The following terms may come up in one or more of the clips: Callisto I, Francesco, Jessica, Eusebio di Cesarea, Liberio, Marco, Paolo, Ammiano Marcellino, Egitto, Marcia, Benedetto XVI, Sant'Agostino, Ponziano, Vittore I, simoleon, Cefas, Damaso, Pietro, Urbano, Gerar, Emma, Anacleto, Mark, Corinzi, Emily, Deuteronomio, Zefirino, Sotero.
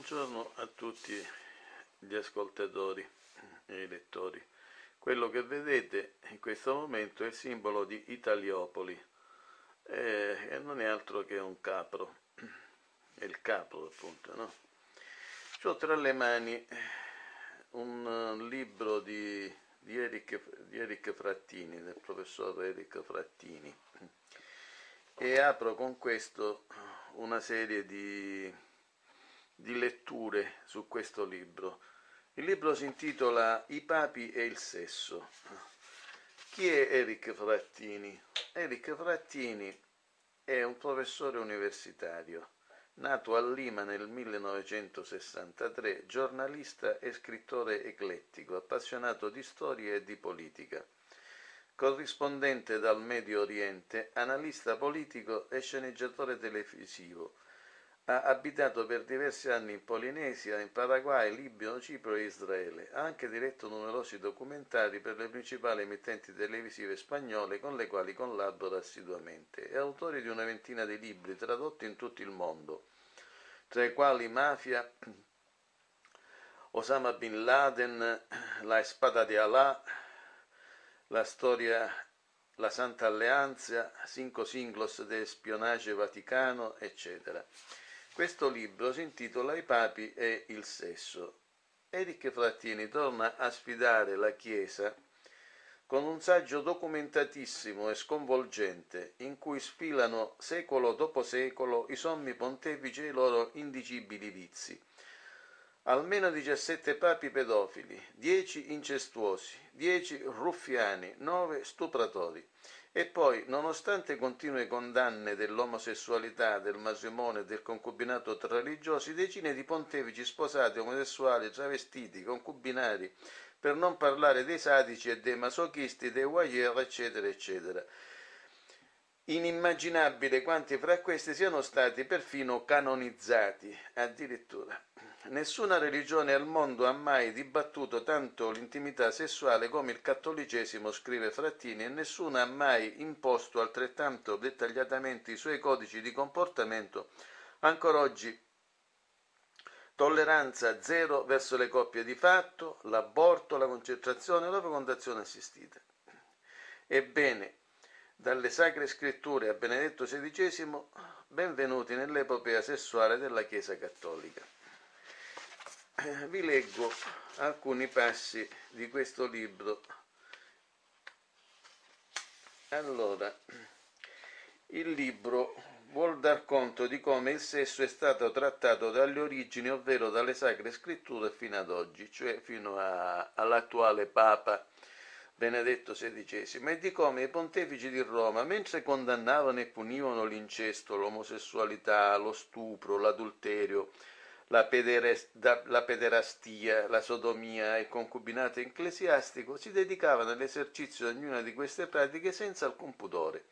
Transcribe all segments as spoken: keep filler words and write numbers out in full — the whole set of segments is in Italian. Buongiorno a tutti gli ascoltatori e i lettori. Quello che vedete in questo momento è il simbolo di Italiopoli eh, e non è altro che un capro, è il capro appunto, no? Ho tra le mani un libro di, di, Eric, di Eric Frattini, del professor Eric Frattini, e apro con questo una serie di... di letture su questo libro. Il libro si intitola I papi e il sesso. Chi è Eric Frattini? Eric Frattini è un professore universitario, nato a Lima nel millenovecentosessantatré, giornalista e scrittore eclettico, appassionato di storia e di politica. Corrispondente dal Medio Oriente, analista politico e sceneggiatore televisivo, ha abitato per diversi anni in Polinesia, in Paraguay, Libano, Cipro e Israele. Ha anche diretto numerosi documentari per le principali emittenti televisive spagnole con le quali collabora assiduamente. È autore di una ventina di libri tradotti in tutto il mondo, tra i quali Mafia, Osama Bin Laden, La Spada di Allah, La Storia... La Santa Alleanza, Cinco Singlos de Espionage Vaticano, eccetera. Questo libro si intitola I papi e il sesso. Eric Frattini torna a sfidare la Chiesa con un saggio documentatissimo e sconvolgente in cui sfilano secolo dopo secolo i sommi pontefici e i loro indicibili vizi. Almeno diciassette papi pedofili, dieci incestuosi, dieci ruffiani, nove stupratori. E poi, nonostante continue condanne dell'omosessualità, del matrimonio e del concubinato tra religiosi, decine di pontefici sposati, omosessuali, travestiti, concubinari, per non parlare dei sadici e dei masochisti, dei voyeur, eccetera, eccetera. Inimmaginabile quanti fra questi siano stati perfino canonizzati, addirittura. Nessuna religione al mondo ha mai dibattuto tanto l'intimità sessuale come il cattolicesimo, scrive Frattini, e nessuna ha mai imposto altrettanto dettagliatamente i suoi codici di comportamento. Ancora oggi tolleranza zero verso le coppie di fatto, l'aborto, la concentrazione e la fecondazione assistita. Ebbene, dalle Sacre Scritture a Benedetto sedicesimo, benvenuti nell'epopea sessuale della Chiesa Cattolica. Vi leggo alcuni passi di questo libro. Allora, il libro vuol dar conto di come il sesso è stato trattato dalle origini, ovvero dalle Sacre Scritture fino ad oggi, cioè fino a, all'attuale Papa Benedetto sedicesimo, e di come i pontefici di Roma, mentre condannavano e punivano l'incesto, l'omosessualità, lo stupro, l'adulterio, la, pederast- la pederastia, la sodomia e il concubinato ecclesiastico, si dedicavano all'esercizio di ognuna di queste pratiche senza alcun pudore,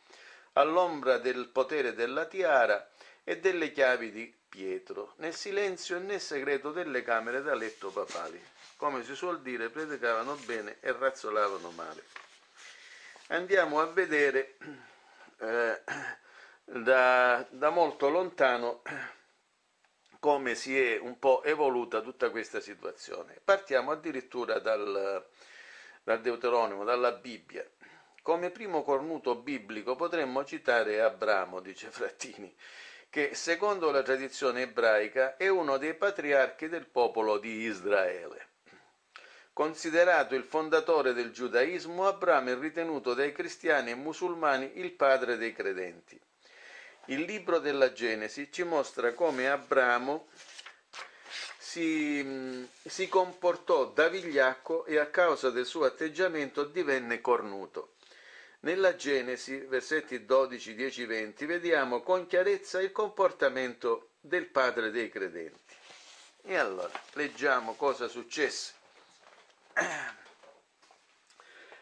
all'ombra del potere della tiara e delle chiavi di Pietro, nel silenzio e nel segreto delle camere da letto papali. Come si suol dire, predicavano bene e razzolavano male. Andiamo a vedere eh, da, da molto lontano come si è un po' evoluta tutta questa situazione. Partiamo addirittura dal, dal Deuteronomio, dalla Bibbia. Come primo cornuto biblico potremmo citare Abramo, dice Frattini, che secondo la tradizione ebraica è uno dei patriarchi del popolo di Israele. Considerato il fondatore del giudaismo, Abramo è ritenuto dai cristiani e musulmani il padre dei credenti. Il libro della Genesi ci mostra come Abramo si, si comportò da vigliacco e a causa del suo atteggiamento divenne cornuto. Nella Genesi, versetti dodici, dieci, venti, vediamo con chiarezza il comportamento del padre dei credenti. E allora, leggiamo cosa successe.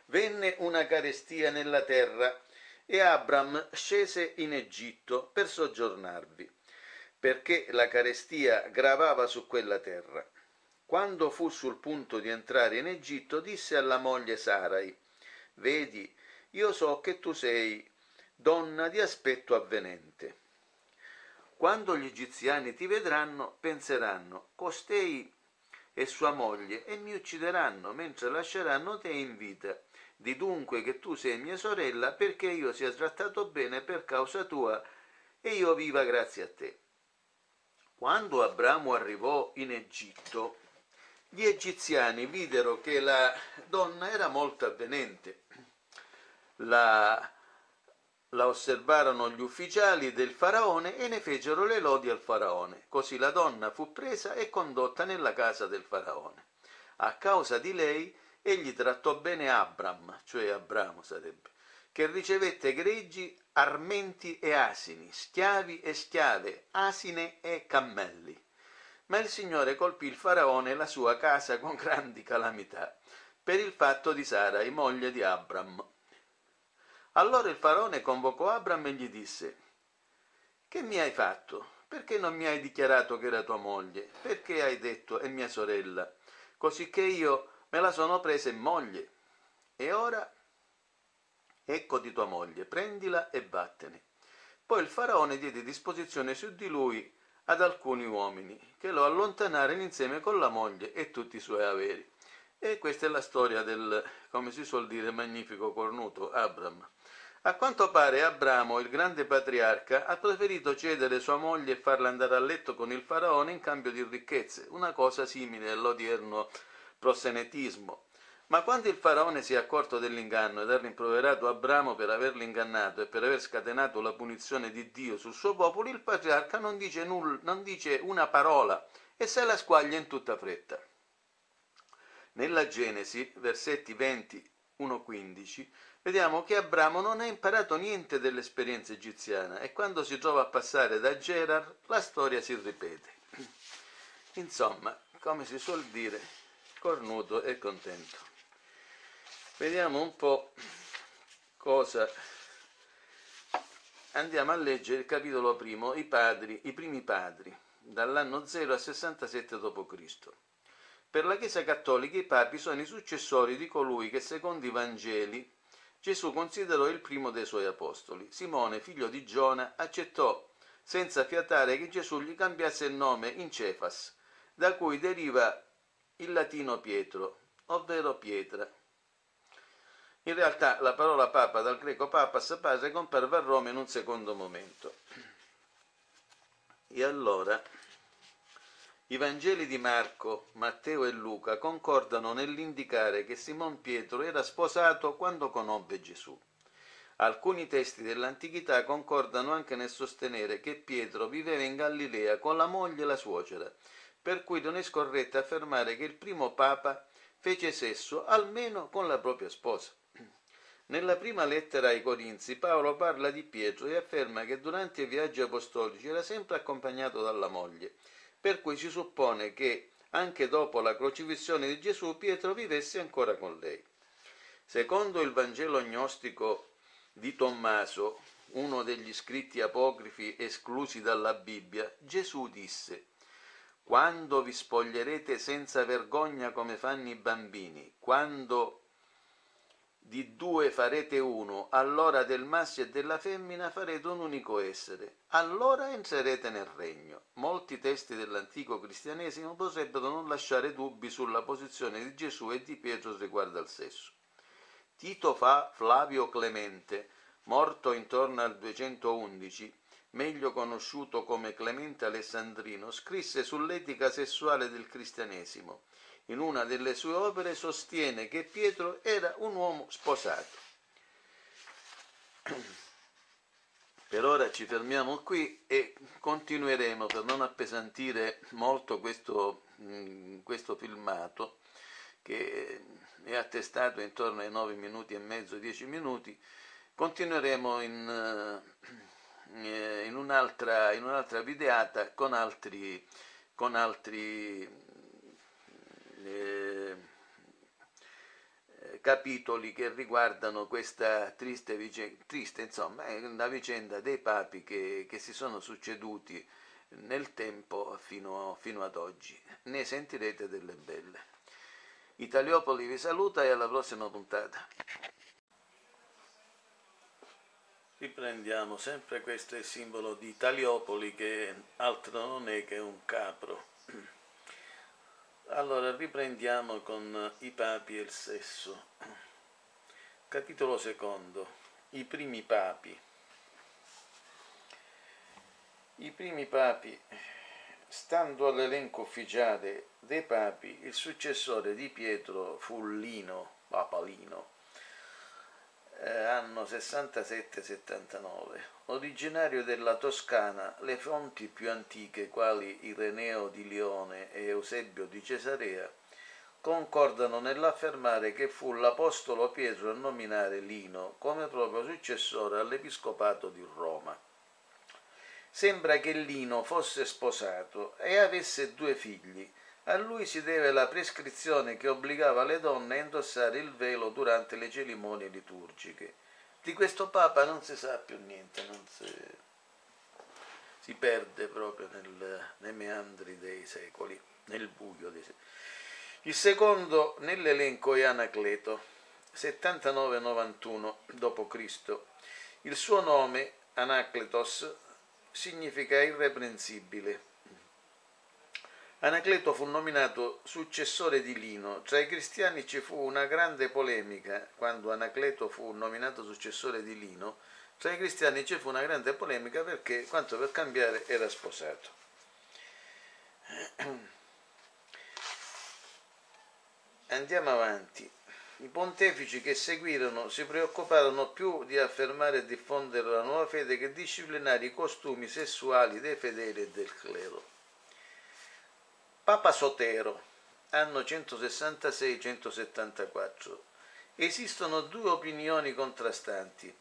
Venne una carestia nella terra e Abram scese in Egitto per soggiornarvi, perché la carestia gravava su quella terra. Quando fu sul punto di entrare in Egitto, disse alla moglie Sarai: vedi, io so che tu sei donna di aspetto avvenente. Quando gli egiziani ti vedranno, penseranno, costei e sua moglie, e mi uccideranno, mentre lasceranno te in vita. Di dunque che tu sei mia sorella, perché io sia trattato bene per causa tua, e io viva grazie a te. Quando Abramo arrivò in Egitto, gli egiziani videro che la donna era molto avvenente. La, la osservarono gli ufficiali del faraone e ne fecero le lodi al faraone. Così la donna fu presa e condotta nella casa del faraone. A causa di lei egli trattò bene Abram, cioè Abramo sarebbe, che ricevette greggi, armenti e asini, schiavi e schiave, asine e cammelli. Ma il Signore colpì il faraone e la sua casa con grandi calamità, per il fatto di Sarai, moglie di Abram. Allora il faraone convocò Abram e gli disse: «Che mi hai fatto? Perché non mi hai dichiarato che era tua moglie? Perché hai detto è mia sorella? Cosicché io me la sono presa in moglie. E ora eccoti tua moglie, prendila e vattene». Poi il faraone diede disposizione su di lui ad alcuni uomini che lo allontanarono insieme con la moglie e tutti i suoi averi. E questa è la storia del, come si suol dire, magnifico cornuto Abram. A quanto pare Abramo, il grande patriarca, ha preferito cedere sua moglie e farla andare a letto con il faraone in cambio di ricchezze, una cosa simile all'odierno prossenetismo. Ma quando il faraone si è accorto dell'inganno ed ha rimproverato Abramo per averlo ingannato e per aver scatenato la punizione di Dio sul suo popolo, il patriarca non dice, nulla, non dice una parola e se la squaglia in tutta fretta. Nella Genesi, versetti venti, uno a quindici, vediamo che Abramo non ha imparato niente dell'esperienza egiziana e quando si trova a passare da Gerar la storia si ripete. Insomma, come si suol dire, cornuto e contento. Vediamo un po' cosa. Andiamo a leggere il capitolo primo, i padri, i primi padri, dall'anno zero a sessantasette dopo Cristo. Per la Chiesa Cattolica i papi sono i successori di colui che, secondo i Vangeli, Gesù considerò il primo dei suoi apostoli. Simone, figlio di Giona, accettò senza fiatare che Gesù gli cambiasse il nome in Cefas, da cui deriva il latino Pietro, ovvero pietra. In realtà la parola papa dal greco papas, padre, comparve a Roma in un secondo momento. E allora i Vangeli di Marco, Matteo e Luca concordano nell'indicare che Simon Pietro era sposato quando conobbe Gesù. Alcuni testi dell'antichità concordano anche nel sostenere che Pietro viveva in Galilea con la moglie e la suocera, per cui non è scorretto affermare che il primo papa fece sesso almeno con la propria sposa. Nella prima lettera ai Corinzi, Paolo parla di Pietro e afferma che durante i viaggi apostolici era sempre accompagnato dalla moglie, per cui si suppone che anche dopo la crocifissione di Gesù Pietro vivesse ancora con lei. Secondo il Vangelo gnostico di Tommaso, uno degli scritti apocrifi esclusi dalla Bibbia, Gesù disse: «Quando vi spoglierete senza vergogna come fanno i bambini, quando di due farete uno, allora del maschio e della femmina farete un unico essere, allora entrerete nel regno». Molti testi dell'antico cristianesimo potrebbero non lasciare dubbi sulla posizione di Gesù e di Pietro riguardo al sesso. Tito fa Flavio Clemente, morto intorno al duecentoundici, meglio conosciuto come Clemente Alessandrino, scrisse sull'etica sessuale del cristianesimo. In una delle sue opere sostiene che Pietro era un uomo sposato. Per ora ci fermiamo qui e continueremo, per non appesantire molto questo, questo filmato, che è attestato intorno ai nove minuti e mezzo, dieci minuti, continueremo in... in un'altra in un'altra videata con altri con altri eh, capitoli che riguardano questa triste vicenda, triste insomma, è una vicenda dei papi che, che si sono succeduti nel tempo fino, fino ad oggi. Ne sentirete delle belle. Italiopoli vi saluta e alla prossima puntata. Riprendiamo sempre questo simbolo di Italiopoli, che altro non è che un capro. Allora riprendiamo con I papi e il sesso. Capitolo secondo. I primi papi. I primi papi. Stando all'elenco ufficiale dei papi, il successore di Pietro fu Lino, Papalino, eh, anno sessantasette settantanove. Originario della Toscana, le fonti più antiche, quali Ireneo di Lione e Eusebio di Cesarea, concordano nell'affermare che fu l'apostolo Pietro a nominare Lino come proprio successore all'episcopato di Roma. Sembra che Lino fosse sposato e avesse due figli. A lui si deve la prescrizione che obbligava le donne a indossare il velo durante le cerimonie liturgiche. Di questo papa non si sa più niente, non si, si perde proprio nel, nei meandri dei secoli, nel buio dei secoli. Il secondo nell'elenco è Anacleto, settantanove novantuno dopo Cristo Il suo nome, Anacletos, significa irreprensibile. Anacleto fu nominato successore di Lino. Tra i cristiani ci fu una grande polemica. Quando Anacleto fu nominato successore di Lino, tra i cristiani ci fu una grande polemica perché, quanto per cambiare, era sposato. Andiamo avanti. I pontefici che seguirono si preoccuparono più di affermare e diffondere la nuova fede che disciplinare i costumi sessuali dei fedeli e del clero. Papa Sotero, anno centosessantasei centosettantaquattro. Esistono due opinioni contrastanti.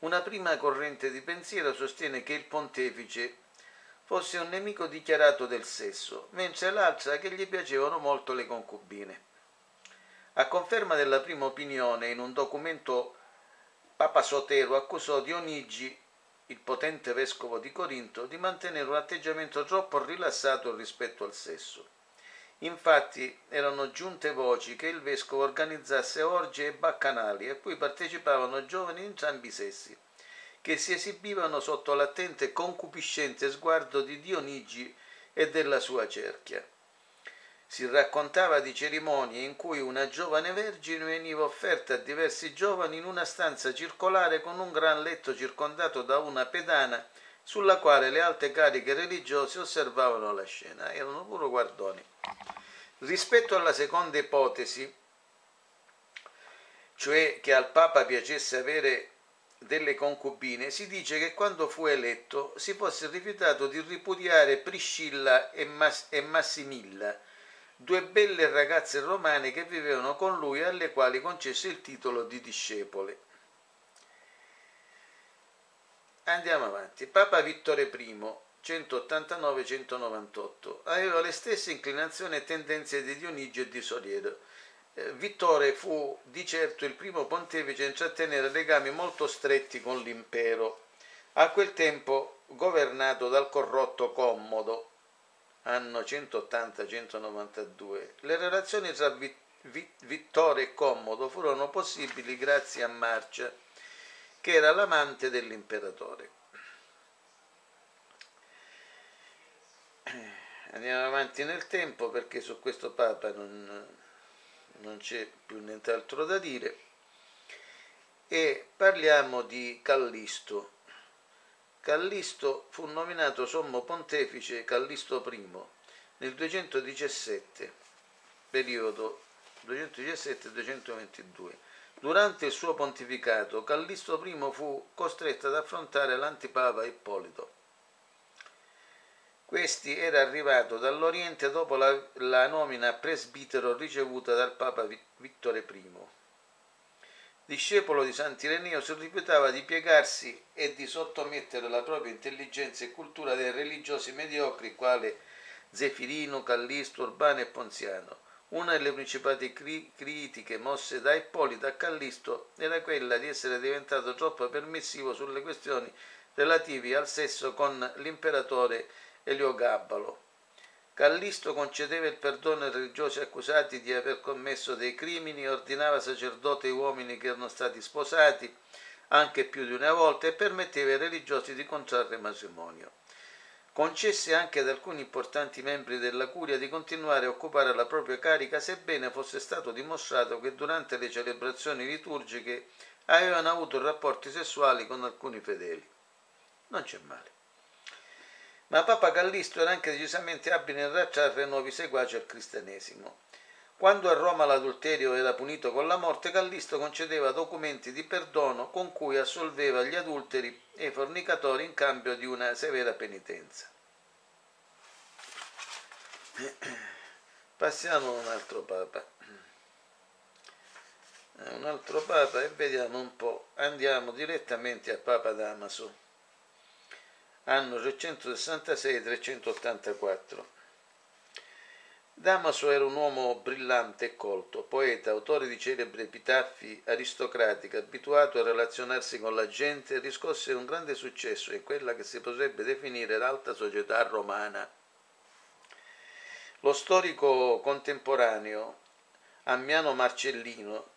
Una prima corrente di pensiero sostiene che il pontefice fosse un nemico dichiarato del sesso, mentre l'altra che gli piacevano molto le concubine. A conferma della prima opinione, in un documento Papa Sotero accusò Dionigi, il potente vescovo di Corinto, di mantenere un atteggiamento troppo rilassato rispetto al sesso. Infatti erano giunte voci che il vescovo organizzasse orgie e baccanali a cui partecipavano giovani di entrambi i sessi, che si esibivano sotto l'attento e concupiscente sguardo di Dionigi e della sua cerchia. Si raccontava di cerimonie in cui una giovane vergine veniva offerta a diversi giovani in una stanza circolare con un gran letto circondato da una pedana sulla quale le alte cariche religiose osservavano la scena. Erano puro guardoni. Rispetto alla seconda ipotesi, cioè che al Papa piacesse avere delle concubine, si dice che quando fu eletto si fosse rifiutato di ripudiare Priscilla e, Mas- e Massimilla, due belle ragazze romane che vivevano con lui, alle quali concesse il titolo di discepole. Andiamo avanti. Papa Vittore I, centottantanove centonovantotto, aveva le stesse inclinazioni e tendenze di Dionigi e di Sotero. Eh, Vittore fu di certo il primo pontefice a intrattenere legami molto stretti con l'impero, a quel tempo governato dal corrotto Commodo, anno centottanta centonovantadue. Le relazioni tra Vittore e Commodo furono possibili grazie a Marcia, che era l'amante dell'imperatore. Andiamo avanti nel tempo, perché su questo papa non, non c'è più nient'altro da dire, e parliamo di Callisto. Callisto fu nominato sommo pontefice Callisto I nel duecentodiciassette, periodo duecentodiciassette duecentoventidue. Durante il suo pontificato, Callisto I fu costretto ad affrontare l'antipapa Ippolito. Questi era arrivato dall'Oriente dopo la, la nomina a presbitero ricevuta dal Papa Vittore I. Discepolo di Sant'Ireneo, si rifiutava di piegarsi e di sottomettere la propria intelligenza e cultura dei religiosi mediocri, quali Zefirino, Callisto, Urbano e Ponziano. Una delle principali cri- critiche mosse da Ippolito a Callisto era quella di essere diventato troppo permissivo sulle questioni relative al sesso con l'imperatore Eliogabalo. Callisto concedeva il perdono ai religiosi accusati di aver commesso dei crimini, ordinava sacerdoti e uomini che erano stati sposati anche più di una volta, e permetteva ai religiosi di contrarre matrimonio. Concesse anche ad alcuni importanti membri della curia di continuare a occupare la propria carica, sebbene fosse stato dimostrato che durante le celebrazioni liturgiche avevano avuto rapporti sessuali con alcuni fedeli. Non c'è male. Ma Papa Callisto era anche decisamente abile nel racciare nuovi seguaci al cristianesimo. Quando a Roma l'adulterio era punito con la morte, Callisto concedeva documenti di perdono con cui assolveva gli adulteri e i fornicatori in cambio di una severa penitenza. Passiamo a un altro papa. Un altro papa e vediamo un po'. Andiamo direttamente a Papa Damaso, anno trecentosessantasei trecentottantaquattro. Damaso era un uomo brillante e colto, poeta, autore di celebri epitaffi aristocratici, abituato a relazionarsi con la gente, riscosse un grande successo in quella che si potrebbe definire l'alta società romana. Lo storico contemporaneo Ammiano Marcellino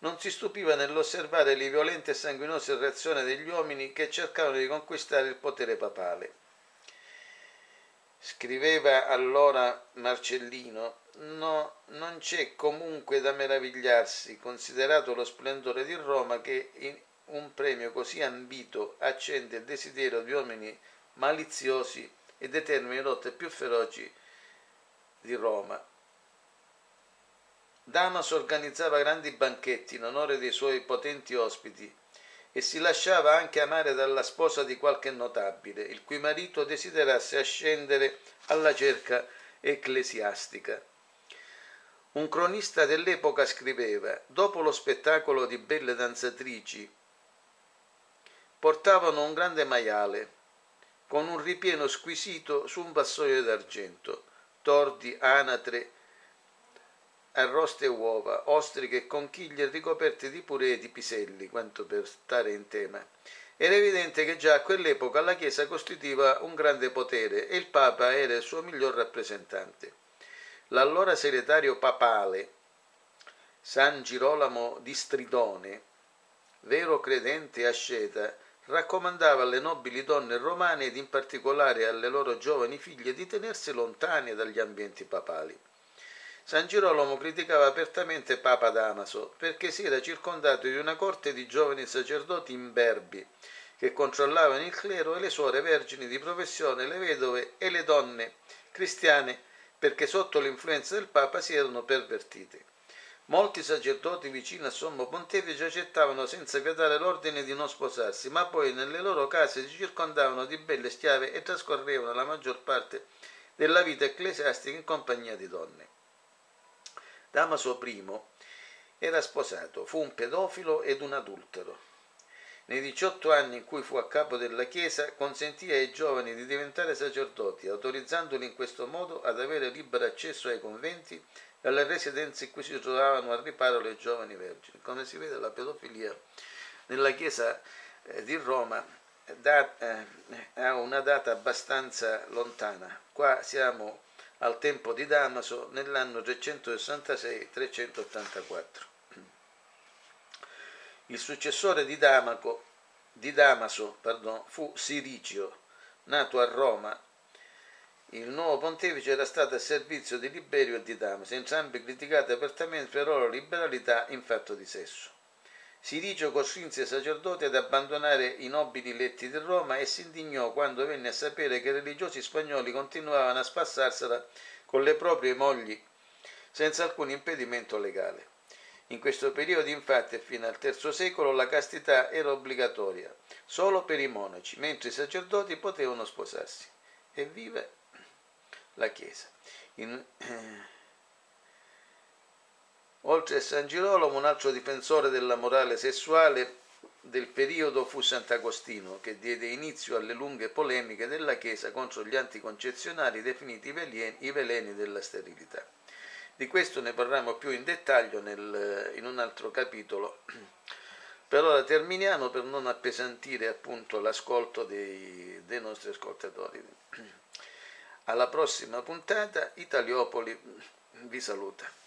non si stupiva nell'osservare le violente e sanguinose reazioni degli uomini che cercavano di conquistare il potere papale. Scriveva allora Marcellino: no, non c'è comunque da meravigliarsi, considerato lo splendore di Roma, che in un premio così ambito accende il desiderio di uomini maliziosi e determina lotte più feroci di Roma. Damaso organizzava grandi banchetti in onore dei suoi potenti ospiti e si lasciava anche amare dalla sposa di qualche notabile, il cui marito desiderasse ascendere alla cerca ecclesiastica. Un cronista dell'epoca scriveva: dopo lo spettacolo di belle danzatrici, portavano un grande maiale con un ripieno squisito su un vassoio d'argento, tordi, anatre, arroste e uova, ostriche e conchiglie ricoperte di purè e di piselli, quanto per stare in tema. Era evidente che già a quell'epoca la Chiesa costituiva un grande potere e il Papa era il suo miglior rappresentante. L'allora segretario papale, San Girolamo di Stridone, vero credente asceta, raccomandava alle nobili donne romane ed in particolare alle loro giovani figlie di tenersi lontane dagli ambienti papali. San Girolamo criticava apertamente Papa Damaso perché si era circondato di una corte di giovani sacerdoti imberbi che controllavano il clero e le suore vergini di professione, le vedove e le donne cristiane, perché sotto l'influenza del Papa si erano pervertite. Molti sacerdoti vicini al Sommo Pontefice accettavano senza pietà l'ordine di non sposarsi, ma poi nelle loro case si circondavano di belle schiave e trascorrevano la maggior parte della vita ecclesiastica in compagnia di donne. Damaso I era sposato, fu un pedofilo ed un adultero. Nei diciotto anni in cui fu a capo della Chiesa, consentì ai giovani di diventare sacerdoti, autorizzandoli in questo modo ad avere libero accesso ai conventi e alle residenze in cui si trovavano al riparo le giovani vergini. Come si vede, la pedofilia nella Chiesa di Roma ha una data abbastanza lontana. Qua siamo al tempo di Damaso, nell'anno trecentosessantasei trecentottantaquattro. Il successore di, Damaco, di Damaso pardon, fu Siricio, nato a Roma. Il nuovo pontefice era stato a servizio di Liberio e di Damaso, entrambi criticati apertamente per la loro liberalità in fatto di sesso. Siricio costrinse i sacerdoti ad abbandonare i nobili letti di Roma e si indignò quando venne a sapere che i religiosi spagnoli continuavano a spassarsela con le proprie mogli senza alcun impedimento legale. In questo periodo, infatti, e fino al terzo secolo, la castità era obbligatoria solo per i monaci, mentre i sacerdoti potevano sposarsi. Evviva la Chiesa! In... Oltre a San Girolamo, un altro difensore della morale sessuale del periodo fu Sant'Agostino, che diede inizio alle lunghe polemiche della Chiesa contro gli anticoncezionali definiti i veleni della sterilità. Di questo ne parliamo più in dettaglio nel, in un altro capitolo. Per ora terminiamo, per non appesantire appunto l'ascolto dei, dei nostri ascoltatori. Alla prossima puntata, Italiopoli vi saluta.